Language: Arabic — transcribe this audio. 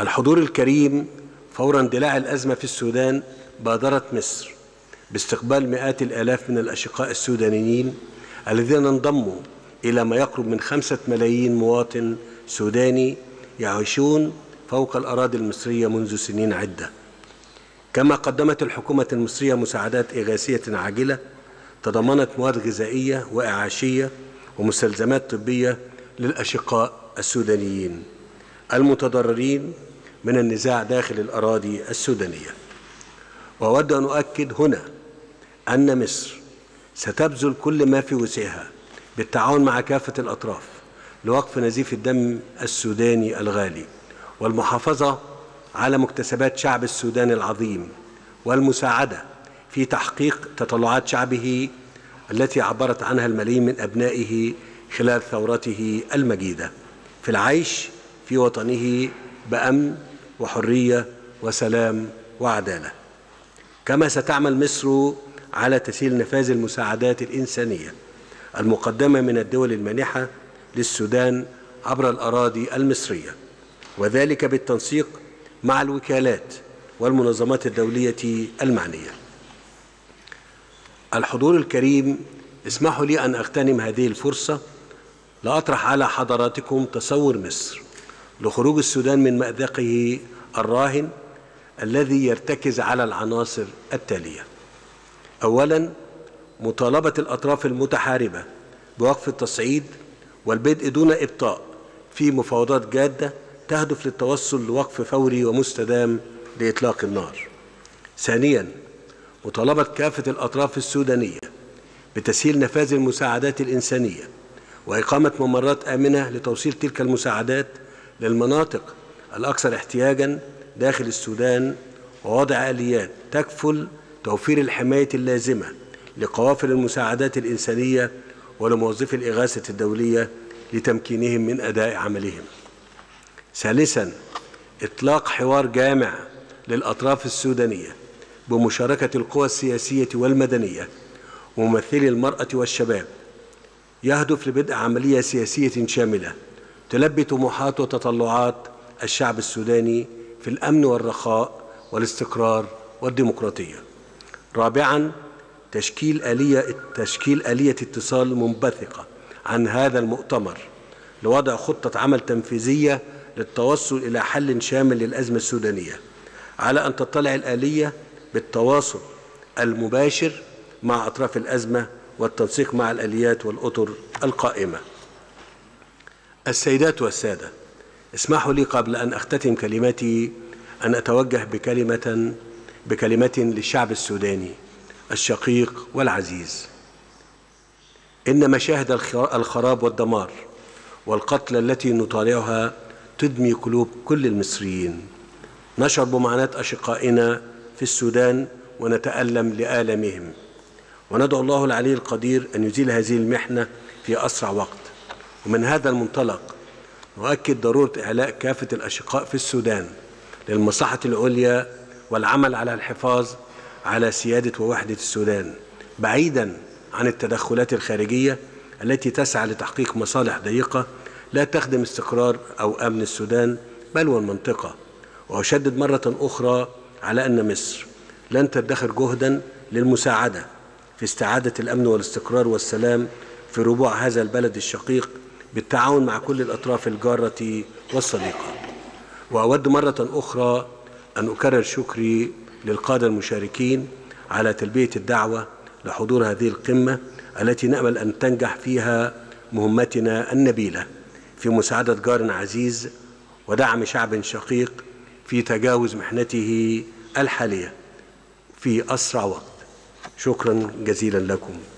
الحضور الكريم، فور اندلاع الأزمة في السودان بادرت مصر باستقبال مئات الآلاف من الأشقاء السودانيين الذين انضموا إلى ما يقرب من 5 ملايين مواطن سوداني يعيشون فوق الأراضي المصرية منذ سنين عدة. كما قدمت الحكومة المصرية مساعدات إغاثية عاجلة تضمنت مواد غذائية وإعاشية ومستلزمات طبية للأشقاء السودانيين المتضررين من النزاع داخل الأراضي السودانية. وأود أن أؤكد هنا أن مصر ستبذل كل ما في وسعها بالتعاون مع كافة الأطراف لوقف نزيف الدم السوداني الغالي والمحافظة على مكتسبات شعب السودان العظيم والمساعدة في تحقيق تطلعات شعبه التي عبرت عنها الملايين من أبنائه خلال ثورته المجيدة في العيش في وطنه بأمن وحرية وسلام وعدالة. كما ستعمل مصر على تسهيل نفاذ المساعدات الإنسانية المقدمة من الدول المانحة للسودان عبر الأراضي المصرية، وذلك بالتنسيق مع الوكالات والمنظمات الدولية المعنية. الحضور الكريم، اسمحوا لي أن أغتنم هذه الفرصة لأطرح على حضراتكم تصور مصر لخروج السودان من مأزقه الراهن الذي يرتكز على العناصر التالية: أولاً، مطالبة الأطراف المتحاربة بوقف التصعيد والبدء دون إبطاء في مفاوضات جادة تهدف للتوصل لوقف فوري ومستدام لإطلاق النار. ثانياً، مطالبة كافة الأطراف السودانية بتسهيل نفاذ المساعدات الإنسانية وإقامة ممرات آمنة لتوصيل تلك المساعدات للمناطق الأكثر احتياجاً داخل السودان، ووضع آليات تكفل توفير الحماية اللازمة لقوافل المساعدات الإنسانية ولموظفي الإغاثة الدولية لتمكينهم من أداء عملهم. ثالثاً، إطلاق حوار جامع للأطراف السودانية بمشاركة القوى السياسية والمدنية وممثلي المرأة والشباب يهدف لبدء عملية سياسية شاملة تلبي طموحات وتطلعات الشعب السوداني في الأمن والرخاء والاستقرار والديمقراطية. رابعاً، تشكيل آلية اتصال منبثقة عن هذا المؤتمر لوضع خطة عمل تنفيذية للتوصل إلى حل شامل للأزمة السودانية، على أن تطلع الآلية بالتواصل المباشر مع أطراف الأزمة والتنسيق مع الآليات والأطر القائمة. السيدات والسادة، اسمحوا لي قبل أن أختتم كلمتي أن أتوجه بكلمة للشعب السوداني الشقيق والعزيز. إن مشاهد الخراب والدمار والقتل التي نطالعها تدمي قلوب كل المصريين. نشعر بمعاناة أشقائنا في السودان ونتألم لآلامهم، وندعو الله العلي القدير أن يزيل هذه المحنة في أسرع وقت. ومن هذا المنطلق نؤكد ضرورة إعلاء كافة الأشقاء في السودان للمصلحة العليا والعمل على الحفاظ على سيادة ووحدة السودان، بعيداً عن التدخلات الخارجية التي تسعى لتحقيق مصالح ضيقة لا تخدم استقرار أو أمن السودان بل والمنطقة. وأشدد مرة أخرى على أن مصر لن تدخر جهداً للمساعدة في استعادة الأمن والاستقرار والسلام في ربوع هذا البلد الشقيق بالتعاون مع كل الأطراف الجارة والصديقة. وأود مرة أخرى أن أكرر شكري للقادة المشاركين على تلبية الدعوة لحضور هذه القمة التي نأمل أن تنجح فيها مهمتنا النبيلة في مساعدة جار عزيز ودعم شعب شقيق في تجاوز محنته الحالية في أسرع وقت. شكرا جزيلا لكم.